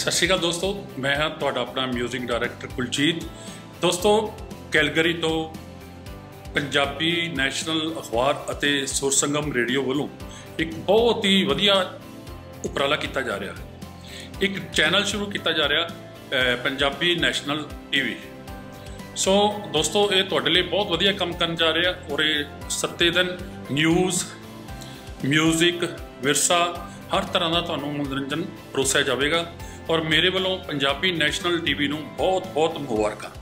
सत श्री अकाल दोस्तों, मैं हाँ तो अपना म्यूजिक डायरैक्टर कुलजीत। दोस्तों, कैलगरी तो पंजाबी नैशनल अखबार अते सुरसंगम रेडियो वालों एक बहुत ही वधिया उपराला किया जा रहा है। एक चैनल शुरू किया जा रहा पंजाबी नैशनल टीवी। सो दोस्तों, ये तुहाडे लई बहुत वधिया काम करन जा रहा और ये 7 दिन न्यूज़, म्यूजिक, विरसा हर तरह का तुहानू मनोरंजन परोसिया जाएगा। और मेरे वालों पंजाबी नैशनल टीवी नूं बहुत बहुत मुबारक।